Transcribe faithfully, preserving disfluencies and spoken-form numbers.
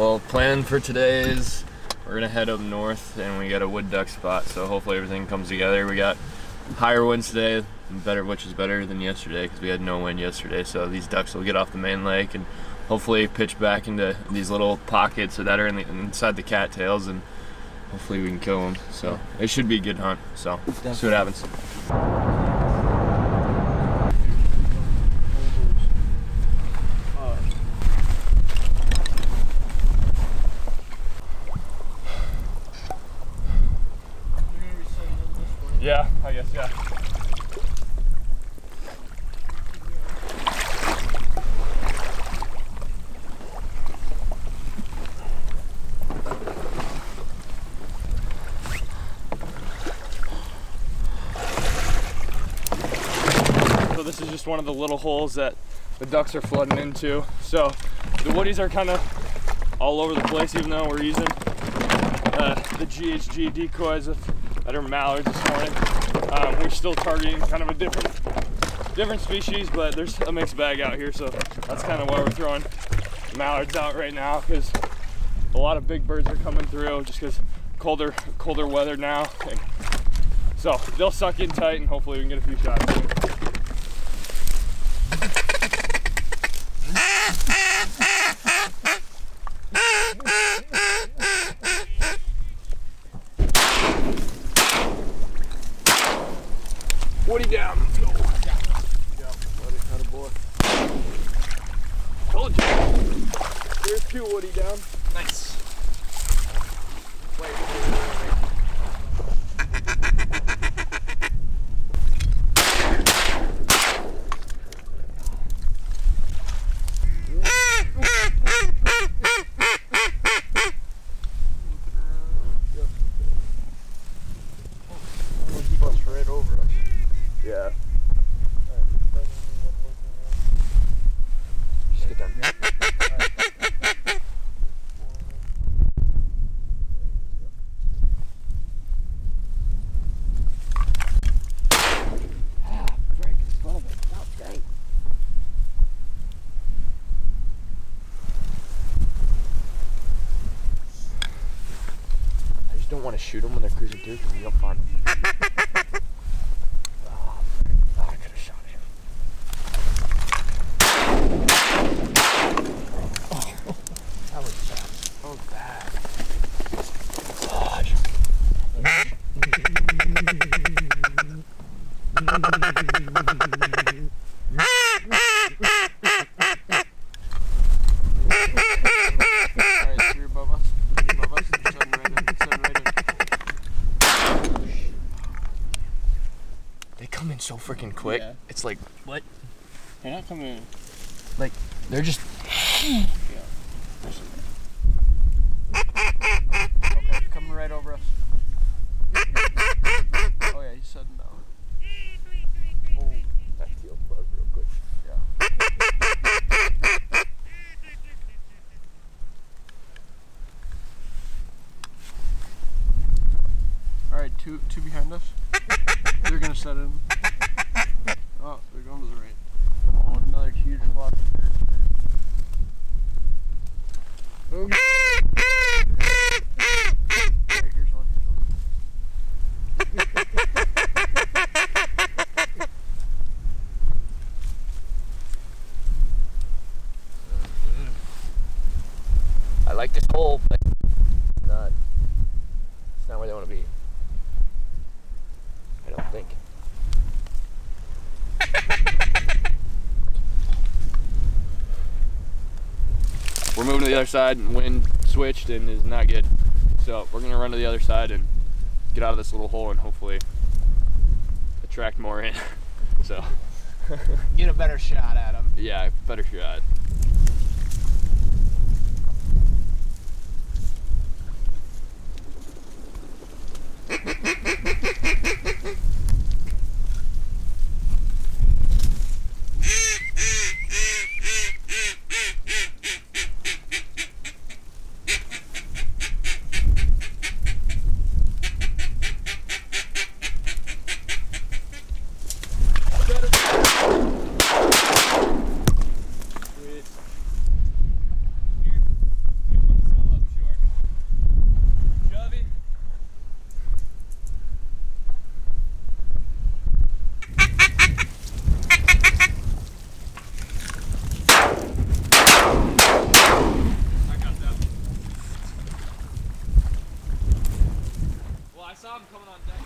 Well, plan for today is we're gonna head up north and we got a wood duck spot, so hopefully everything comes together. We got higher winds today, better, which is better than yesterday because we had no wind yesterday, so these ducks will get off the main lake and hopefully pitch back into these little pockets that are in the, inside the cattails, and hopefully we can kill them. So it should be a good hunt, so definitely. See what happens. Yeah, I guess, yeah. So this is just one of the little holes that the ducks are flooding into. So the woodies are kind of all over the place, even though we're using uh, the G H G decoys of that are mallards this morning. Um, we're still targeting kind of a different different species, but there's a mixed bag out here, so that's kind of why we're throwing mallards out right now, because a lot of big birds are coming through just because colder colder weather now, and so they'll suck in tight and hopefully we can get a few shots soon. Woody down, let's go. Yeah, buddy, had a boy. Told you. There's two Woody down. Nice. Wait, wait, wait, wait. Right over us. Yeah. Just get that mirror. Ah, break in front of it. Oh, dang. I just don't want to shoot them when they're cruising through because we don't find them. They come in so freaking quick. Yeah. It's like, what? They're not coming in. Like, they're just. Yeah. Okay, coming right over us. Oh, yeah, he's sudden down. Oh, that teal buzz real quick. Yeah. Alright, two, two behind us. They're gonna set in. Oh, they're going to the right. Oh, another huge block here. Boom. Right, here's one, here's one. I like this hole, but it's not, it's not where they want to be. I don't think. We're moving to the other side, and wind switched and is not good. So we're gonna run to the other side and get out of this little hole and hopefully attract more in. So get a better shot at them. Yeah, better shot. Better. Sweet. saw him coming on deck.